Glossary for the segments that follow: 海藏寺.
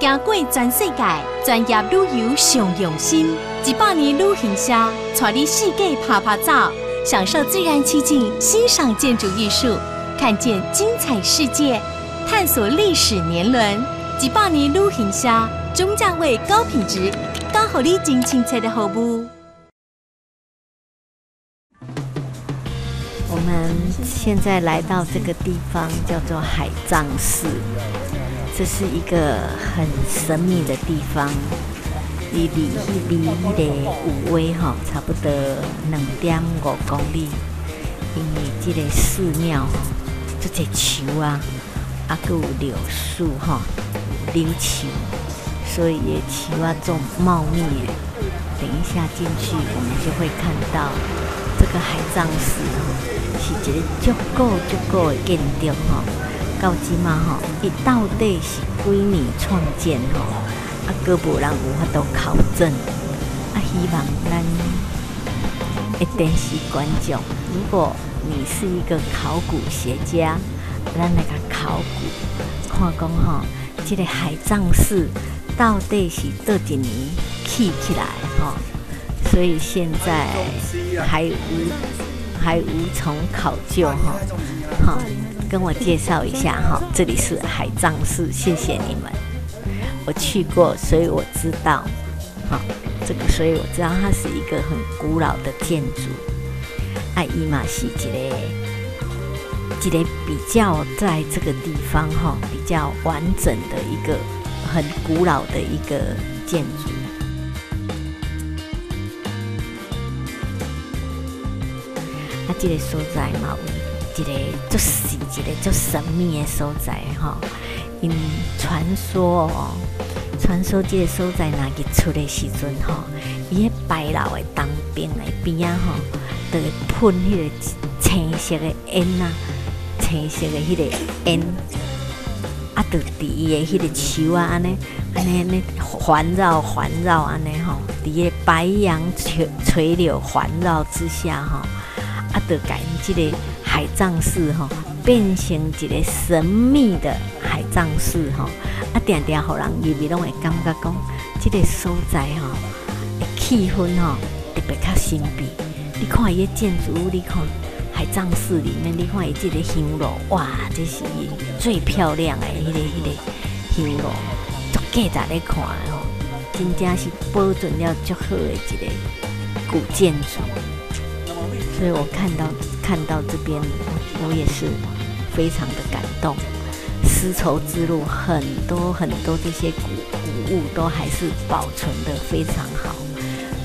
行过全世界，专业旅游上用心。100年旅行社带你世界拍拍照，享受自然奇景，欣赏建筑艺术，看见精彩世界，探索历史年轮。100年旅行社，中价位高品质，教予你真亲切的服务。我们现在来到这个地方，叫做海藏寺。 这是一个很神秘的地方，离迄个有位吼，差不多2.5公里。因为这个寺庙吼，做树啊，啊，佮有柳树吼，柳树，所以也树啊种茂密的。等一下进去，我们就会看到这个海藏寺吼，是一个足够的建筑吼。 到即嘛吼，伊到底是几年创建吼？啊，阁无人有法度考证。啊，希望咱的电视观众，如果你是一个考古学家，咱来甲考古，看讲吼，这个海藏寺到底是倒一年起起来吼？所以现在还无从考究哈。好。 跟我介绍一下哈，这里是海藏寺，谢谢你们。我去过，所以我知道，好，这个所以我知道它是一个很古老的建筑。啊，伊嘛是一个比较在这个地方哈比较完整的一个很古老的一个建筑。 啊，这个所在嘛，有一个足神秘的所在吼。因传说哦，传说这个所在若日出的时阵吼，伊迄白楼的东边的边啊吼，就会喷迄个青色的烟啊，青色的迄个烟，啊，就伫伊的迄个树啊安尼环绕安尼吼，伫个白杨垂柳环绕之下吼。 啊，就把这个海藏寺吼、变成一个神秘的海藏寺吼、啊，常常互人入去拢会感觉讲，这个所在吼，气氛吼、特别较神秘。你看伊个建筑物，你看海藏寺里面，你看伊这个香炉，哇，这是最漂亮的迄个香炉，足价值咧看吼、真正是保存了足好的一个古建筑。 所以我看到这边，我也是非常的感动。丝绸之路很多这些古物都还是保存的非常好。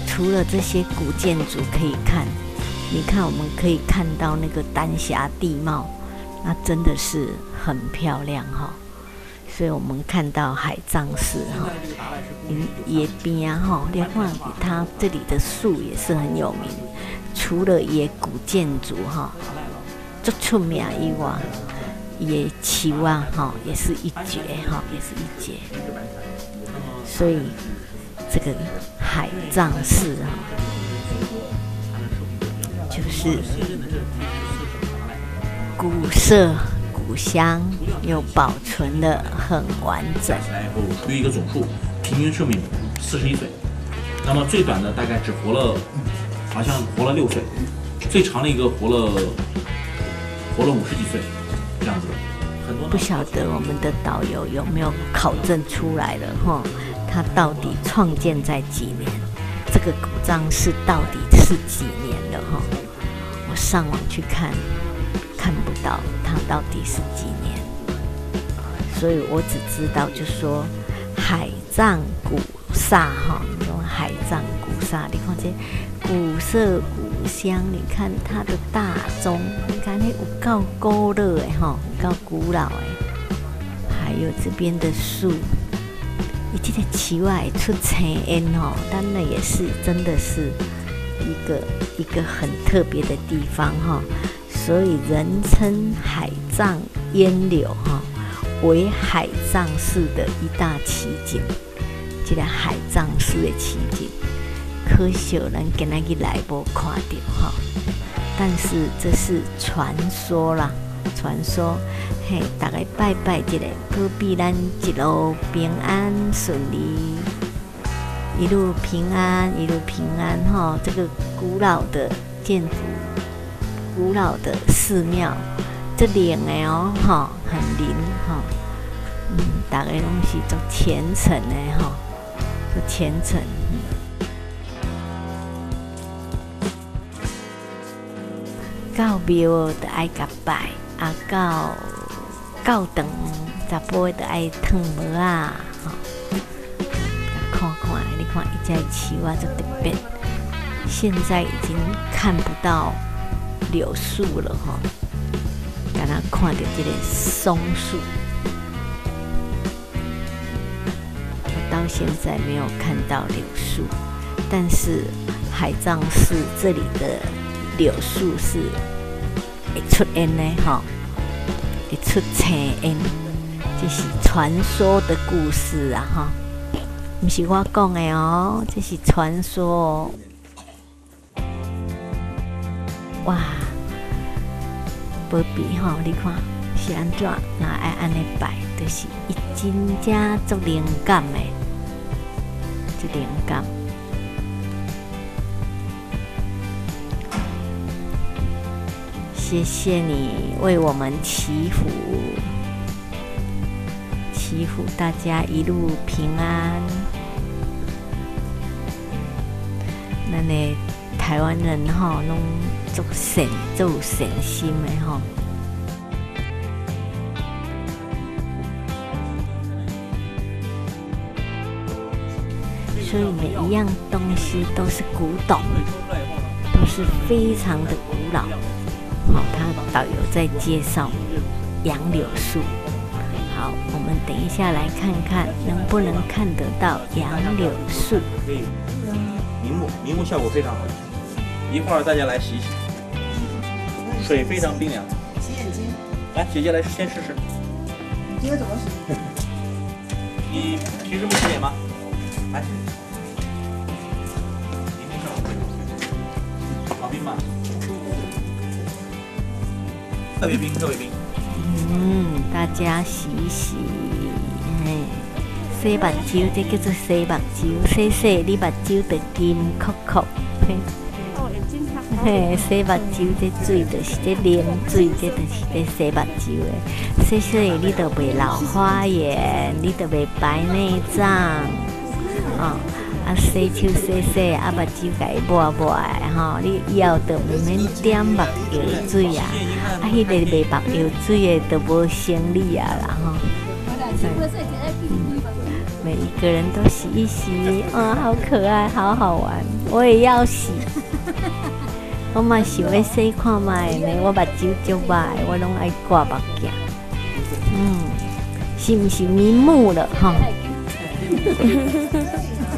除了这些古建筑可以看，你看我们可以看到那个丹霞地貌，那真的是很漂亮哈、所以我们看到海藏寺哈，也边啊哈，你看它这里的树也是很有名。 除了伊个古建筑哈，足出名以外，伊个树啊哈也是一绝哈，也是一绝。所以这个海藏寺啊，就是古色古香，又保存得很完整。对一个总数，平均寿命41岁，那么最短的大概只活了。 好像活了6岁，最长的一个活了50几岁，这样子。很多不晓得我们的导游有没有考证出来了哈？他到底创建在几年？这个古藏寺到底是几年了哈？我上网去看，看不到它到底是几年，所以我只知道就说海藏古刹哈，用海藏古刹，你看这。 古色古香，你看它的大钟，你看那有够古老的吼，有够古老的。还有这边的树，伊这个树啊出青烟吼，当然也是真的是一个很特别的地方哈、所以人称海藏烟柳哈、为海藏寺的一大奇景，这个海藏寺的奇景。 可惜咱今仔日来无看到哈，但是这是传说啦，传说，嘿，大家拜拜一下，保庇咱一路平安顺利，一路平安，一路平安哈。这个古老的建筑，古老的寺庙，这灵的哦哈，很灵哈，大家拢是做虔诚的哈，做虔诚。到庙就爱甲拜，啊到教堂，查甫就爱烫帽啊，吼、看看，你看伊在树啊，就特别。现在已经看不到柳树了吼，敢若看到这个松树。我到现在没有看到柳树，但是海葬寺这里的。柳树是会出烟的吼，会出青烟，这是传说的故事啊哈，不是我讲的哦，这是传说哦。哇，宝贝吼，你看是安怎，那爱安尼摆，就是伊真正足灵感的，足灵感。谢谢你为我们祈福，祈福大家一路平安。咱的台湾人吼，拢做善做善心的吼。所以每一样东西都是古董，都是非常的古老。好，他导游在介绍杨柳树。好，我们等一下来看看能不能看得到杨柳树。明目效果非常好，一会儿大家来洗洗，水非常冰凉。洗眼睛。来，姐姐来先试试。你这个怎么洗？你平时不洗脸吗？来。好冰吗？特别冰，特别冰。大家洗一洗，洗目睭，这叫做洗目睭，洗洗你目睭就金壳壳。嘿，洗目睭这水就是这冷水，这就是这洗目睭的。洗洗你就袂老花眼，你就袂白内障。啊，洗手洗洗，啊，目睭该抹抹的吼，你以后就唔免点目药水啊，迄个卖目药水的就无生理啊啦吼。每一个人都洗一洗，好可爱，好好玩，我也要洗。我嘛想要洗看卖呢，我目睭就歹，我拢爱挂目镜。是唔是迷目了哈？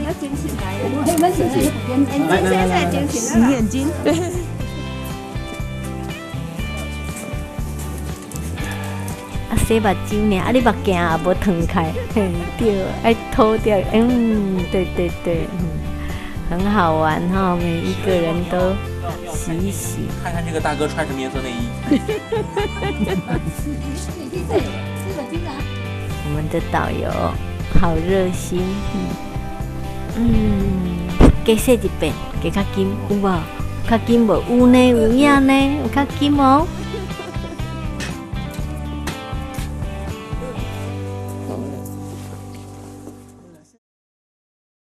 要捡起来，我们洗眼睛，对。啊，洗目睛呢？啊，你目镜也无脱开，对，爱脱掉，对，很好玩哈，每一个人都洗一洗。看看这个大哥穿什么颜色内衣。我们的导游好热心。加洗一遍，加较金有无？较金无有呢？有影呢？有较金哦。